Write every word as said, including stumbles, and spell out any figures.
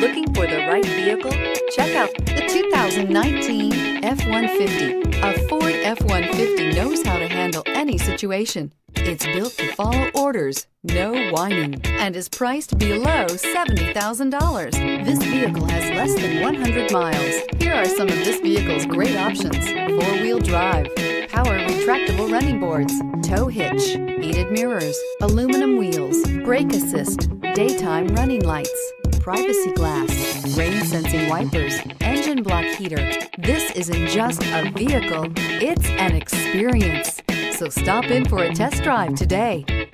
Looking for the right vehicle? Check out the two thousand nineteen F one fifty. A Ford F one fifty knows how to handle any situation. It's built to follow orders, no whining, and is priced below seventy thousand dollars. This vehicle has less than one hundred miles. Here are some of this vehicle's great options: four-wheel drive, power retractable running boards, tow hitch, heated mirrors, aluminum wheels, brake assist, daytime running lights, privacy glass, rain-sensing wipers, engine block heater. This isn't just a vehicle, it's an experience. So stop in for a test drive today.